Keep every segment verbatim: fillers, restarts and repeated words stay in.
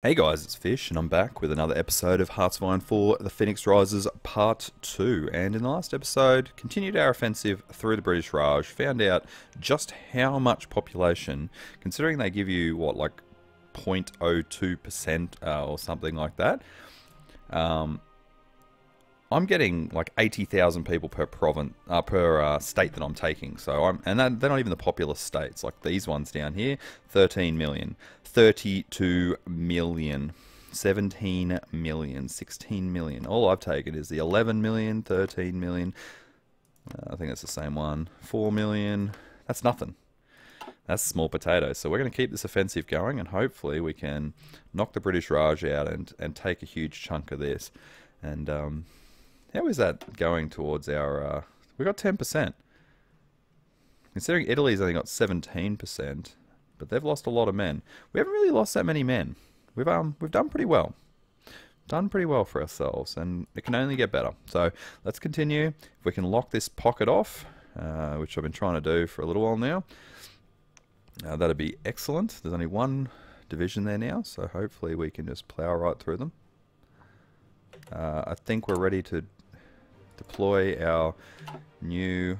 Hey guys, it's Fish, and I'm back with another episode of Hearts of Iron four, The Phoenix Rises, Part two. And in the last episode, continued our offensive through the British Raj, found out just how much population, considering they give you, what, like zero point zero two percent uh, or something like that. Um, I'm getting like eighty thousand people per province, uh, per uh, state that I'm taking. So I'm, and that, they're not even the populous states, like these ones down here, thirteen million. thirty-two million, seventeen million, sixteen million. All I've taken is the eleven million, thirteen million. Uh, I think that's the same one. four million. That's nothing. That's small potatoes. So we're going to keep this offensive going, and hopefully we can knock the British Raj out and, and take a huge chunk of this. And um, how is that going towards our... Uh, we got ten percent. Considering Italy's only got seventeen percent. But they've lost a lot of men. We haven't really lost that many men. We've um we've done pretty well. Done pretty well for ourselves, and it can only get better. So let's continue. If we can lock this pocket off, uh, which I've been trying to do for a little while now, uh, that'd be excellent. There's only one division there now, so hopefully we can just plow right through them. Uh, I think we're ready to deploy our new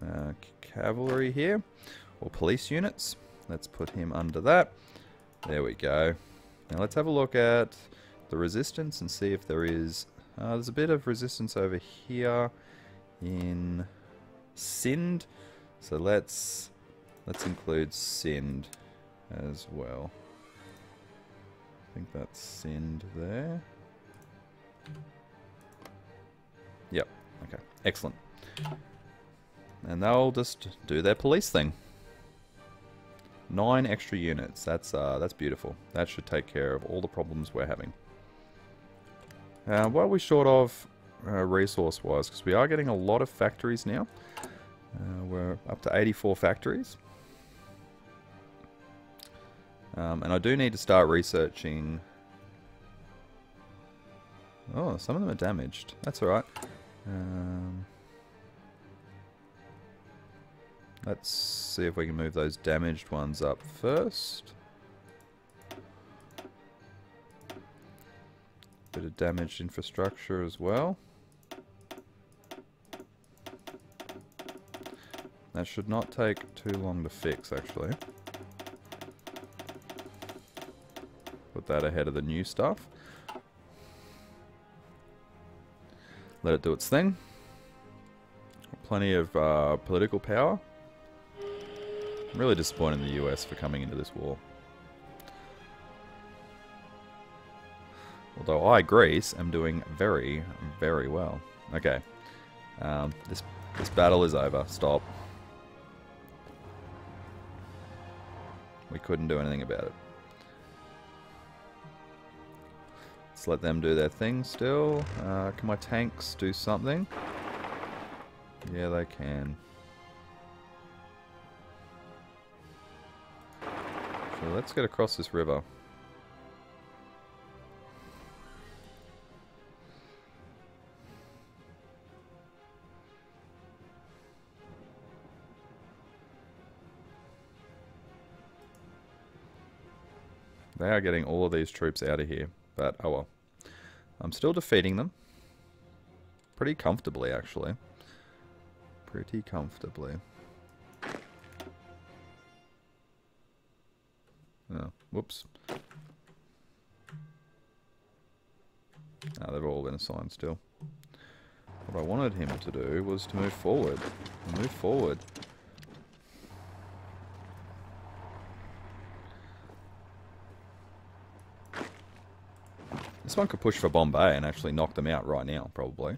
uh, cavalry here, or police units. Let's put him under that. There we go. Now let's have a look at the resistance and see if there is... Uh, there's a bit of resistance over here in Sindh. So let's let's include Sindh as well. I think that's Sindh there. Yep. Okay. Excellent. And they'll just do their police thing. Nine extra units. That's uh, that's beautiful. That should take care of all the problems we're having. Uh, what are we short of uh, resource-wise? Because we are getting a lot of factories now. Uh, we're up to eighty-four factories. Um, and I do need to start researching... Oh, some of them are damaged. That's alright. Um... Let's see if we can move those damaged ones up first. Bit of damaged infrastructure as well. That should not take too long to fix, actually. Put that ahead of the new stuff. Let it do its thing. Plenty of uh, political power. I'm really disappointed in the U S for coming into this war. Although I, Greece, am doing very, very well. Okay. Um, this, this battle is over. Stop. We couldn't do anything about it. Let's let them do their thing still. Uh, can my tanks do something? Yeah, they can. Let's get across this river. They are getting all of these troops out of here, but oh well. I'm still defeating them. Pretty comfortably, actually. Pretty comfortably. Oh, whoops. Oh, they've all been assigned still. What I wanted him to do was to move forward. Move forward. This one could push for Bombay and actually knock them out right now, probably.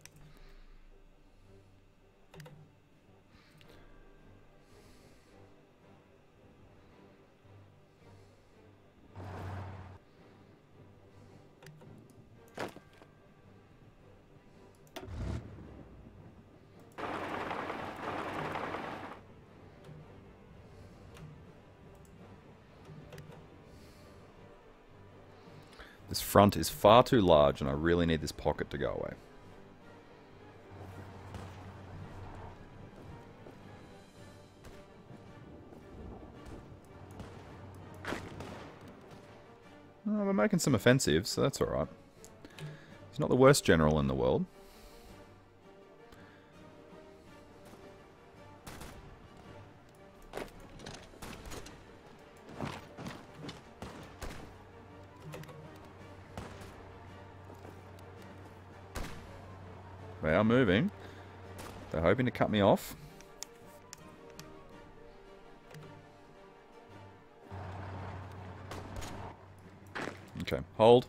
This front is far too large, and I really need this pocket to go away. Oh, but making some offensives, so that's alright. He's not the worst general in the world. They are moving. They're hoping to cut me off. Okay, hold.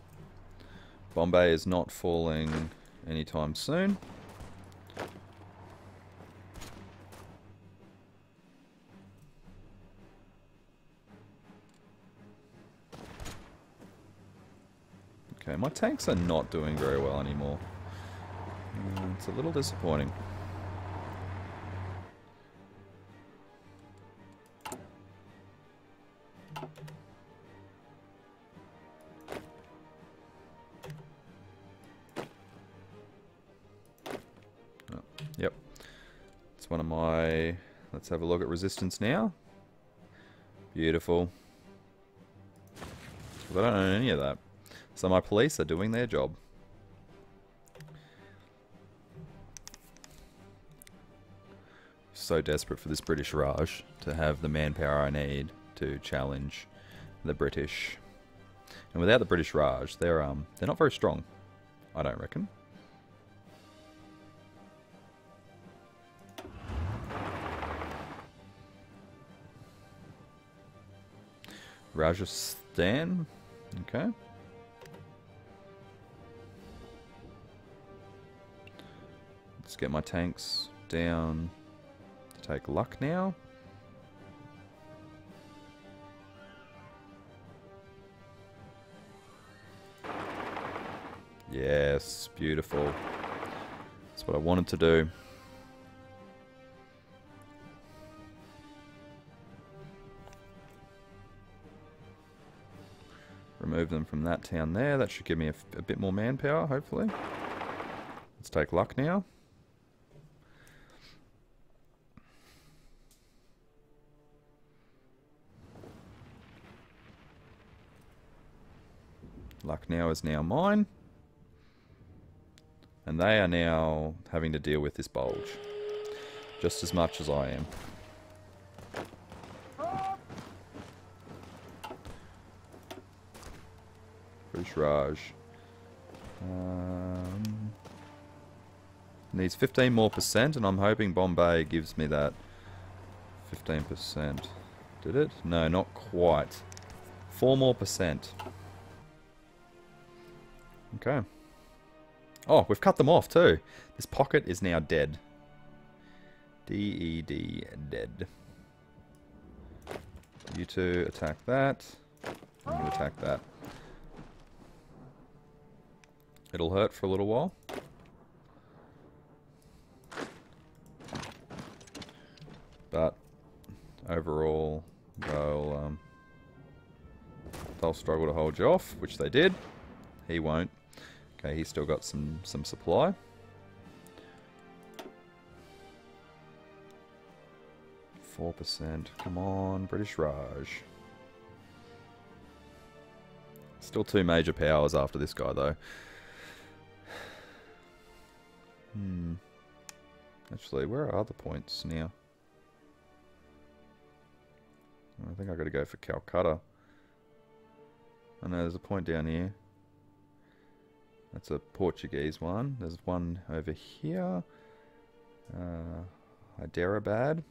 Bombay is not falling anytime soon. Okay, my tanks are not doing very well anymore. It's a little disappointing. Oh, yep. It's one of my... Let's have a look at resistance now. Beautiful. Well, I don't own any of that. So my police are doing their job. So desperate for this British Raj to have the manpower I need to challenge the British. And without the British Raj, they're um they're not very strong, I don't reckon. Rajasthan, okay. Let's get my tanks down. Take luck now. Yes, beautiful. That's what I wanted to do. Remove them from that town there. That should give me a, a bit more manpower, hopefully. Let's take luck now. Luck now is now mine. And they are now having to deal with this bulge. Just as much as I am. British Raj. Um, needs fifteen more percent, and I'm hoping Bombay gives me that fifteen percent. Did it? No, not quite. four more percent. Okay. Oh, we've cut them off too. This pocket is now dead. D E D, dead. You two attack that. And you attack that. It'll hurt for a little while. But overall, they'll, um, they'll struggle to hold you off, which they did. He won't. Okay, he's still got some, some supply. four percent. Come on, British Raj. Still two major powers after this guy, though. Hmm. Actually, where are the points now? I think I've got to go for Calcutta. I know there's a point down here. That's a Portuguese one. There's one over here. Uh, Hyderabad.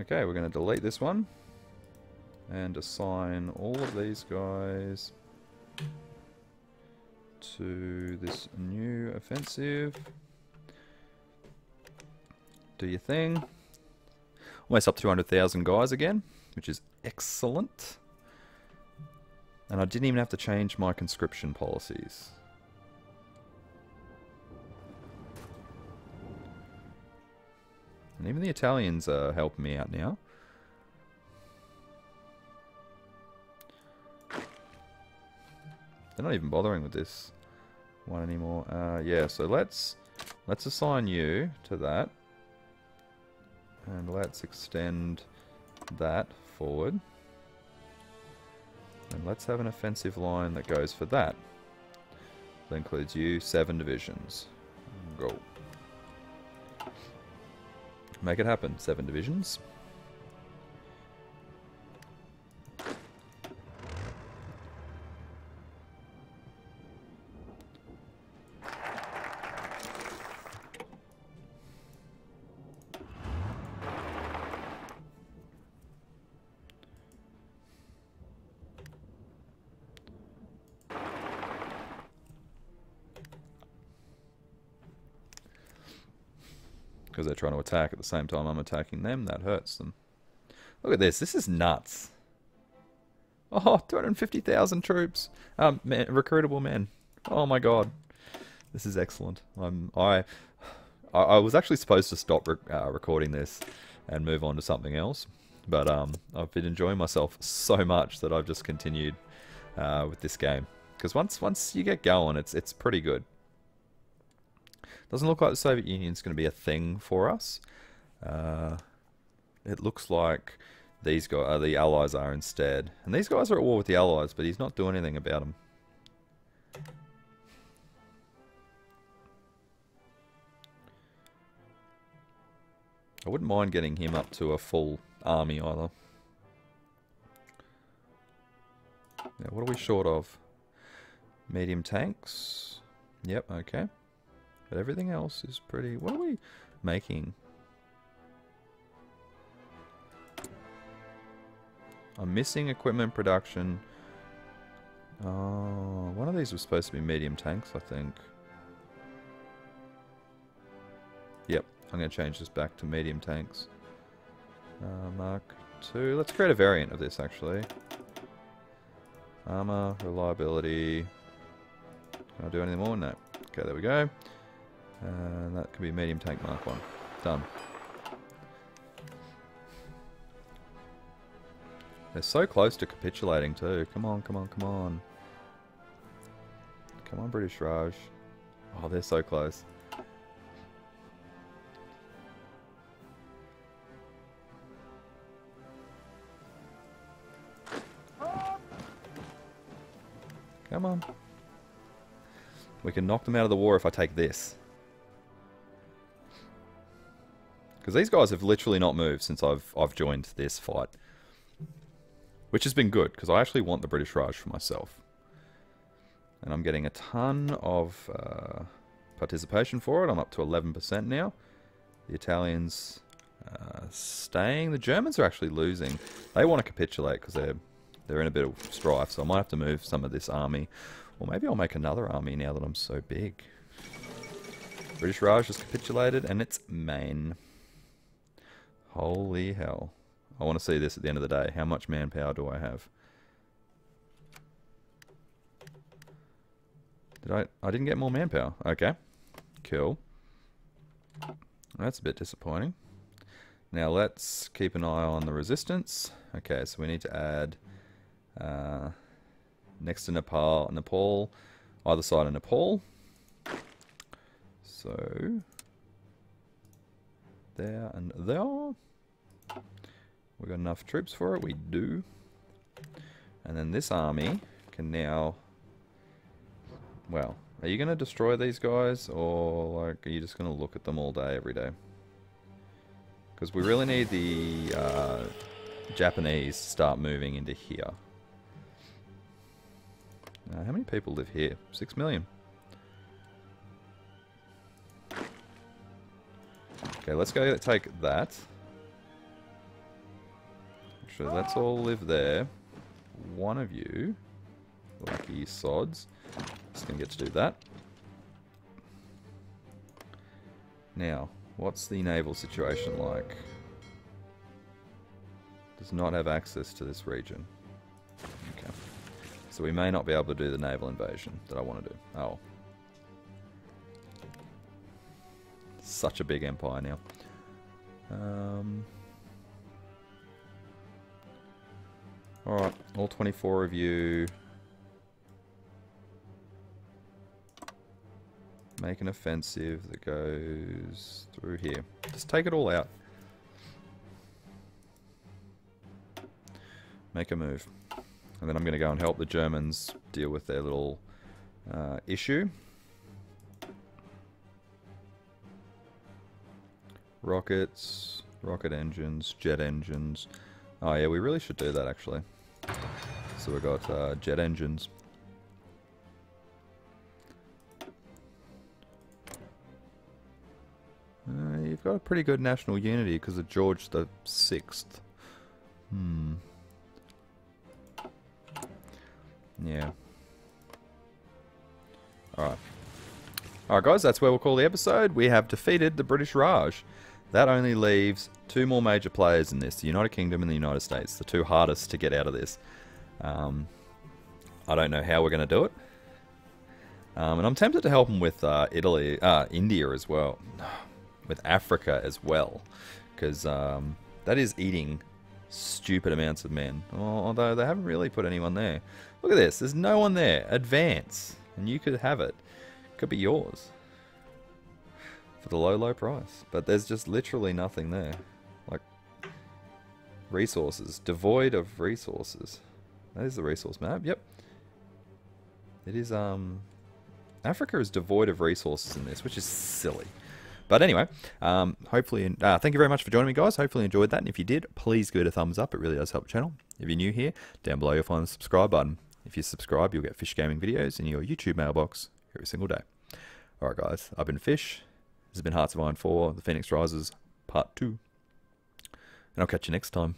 Okay, we're going to delete this one. And assign all of these guys to this new offensive. Do your thing. Almost up two hundred thousand guys again, which is excellent. And I didn't even have to change my conscription policies. And even the Italians are helping me out now. They're not even bothering with this one anymore. Uh, yeah, so let's let's assign you to that. And let's extend that forward. And let's have an offensive line that goes for that. That includes you, seven divisions. Go. Make it happen, seven divisions. Because they're trying to attack at the same time I'm attacking them. That hurts them. Look at this. This is nuts. Oh, two hundred fifty thousand troops. Um, man, recruitable men. Oh my god. This is excellent. I'm, I, I, I was actually supposed to stop rec uh, recording this and move on to something else. But um, I've been enjoying myself so much that I've just continued uh, with this game. Because once, once you get going, it's, it's pretty good. Doesn't look like the Soviet Union's going to be a thing for us. Uh, it looks like these guys, uh, the Allies are instead. And these guys are at war with the Allies, but he's not doing anything about them. I wouldn't mind getting him up to a full army either. Now, what are we short of? Medium tanks. Yep, okay. But everything else is pretty... What are we making? I'm missing equipment production. Oh, one of these was supposed to be medium tanks, I think. Yep, I'm going to change this back to medium tanks. Uh, Mark two. Let's create a variant of this, actually. Armor, reliability. Can I do anything more? No. Okay, there we go. And uh, that could be medium tank Mark one. Done. They're so close to capitulating too. Come on, come on, come on. Come on, British Raj. Oh, they're so close. Come on. We can knock them out of the war if I take this. Because these guys have literally not moved since I've I've joined this fight. Which has been good, because I actually want the British Raj for myself. And I'm getting a ton of uh, participation for it. I'm up to eleven percent now. The Italians uh, staying. The Germans are actually losing. They want to capitulate because they're, they're in a bit of strife. So I might have to move some of this army. Or maybe I'll make another army now that I'm so big. British Raj has capitulated and it's Maine. Holy hell. I want to see this at the end of the day. How much manpower do I have? Did I... I didn't get more manpower. Okay. Cool. That's a bit disappointing. Now let's keep an eye on the resistance. Okay, so we need to add... Uh, next to Nepal, Nepal, either side of Nepal. So, there and there. We've got enough troops for it, we do. And then this army can now... Well, are you going to destroy these guys, or like, are you just going to look at them all day, every day? Because we really need the uh, Japanese to start moving into here. Uh, how many people live here? Six million. Okay, let's go take that. Actually, let's all live there. One of you, lucky sods, is going to get to do that. Now, what's the naval situation like? Does not have access to this region. Okay. So we may not be able to do the naval invasion that I want to do. Oh. Such a big empire now. Um, Alright, all twenty-four of you. Make an offensive that goes through here. Just take it all out. Make a move. And then I'm going to go and help the Germans deal with their little uh, issue. Rockets, rocket engines, jet engines. Oh yeah, we really should do that actually. So we've got uh, jet engines. Uh, you've got a pretty good national unity because of George the Sixth. Hmm. Yeah. Alright. Alright guys, that's where we'll call the episode. We have defeated the British Raj. That only leaves two more major players in this, the United Kingdom and the United States, the two hardest to get out of this. Um, I don't know how we're going to do it. Um, and I'm tempted to help them with uh, Italy, uh, India as well, with Africa as well, because um, that is eating stupid amounts of men. Although they haven't really put anyone there. Look at this, there's no one there. Advance, and you could have it. Could be yours. For the low, low price. But there's just literally nothing there. Like, resources. Devoid of resources. That is the resource map, yep. It is, um... Africa is devoid of resources in this, which is silly. But anyway, um, hopefully... Uh, thank you very much for joining me, guys. Hopefully you enjoyed that. And if you did, please give it a thumbs up. It really does help the channel. If you're new here, down below you'll find the subscribe button. If you subscribe, you'll get Fish Gaming videos in your YouTube mailbox every single day. Alright, guys. I've been Fish. This has been Hearts of Iron four, The Phoenix Rises, Part two. And I'll catch you next time.